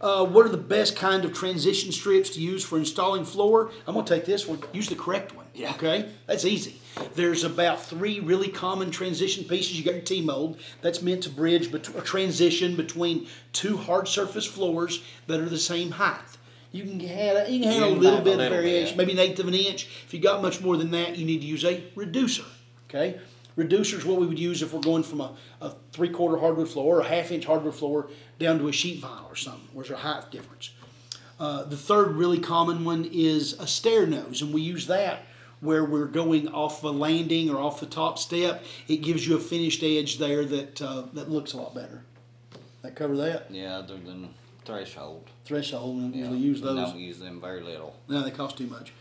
What are the best kind of transition strips to use for installing floor? I'm going to take this one. Use the correct one. Yeah. Okay? That's easy. There's about 3 really common transition pieces. You got your T-mold. That's meant to bridge or transition between 2 hard surface floors that are the same height. You can have a little bit of variation, maybe 1/8 of an inch. If you got much more than that, you need to use a reducer. Okay? Reducer is what we would use if we're going from a 3/4 hardwood floor or a 1/2 inch hardwood floor down to a sheet vinyl or something. Where's our height difference? The 3rd really common one is a stair nose, and we use that where we're going off a landing or off the top step. It gives you a finished edge there that that looks a lot better. That cover that? Yeah, other than threshold. Threshold, and yeah, usually use those. Don't use them very little. No, they cost too much.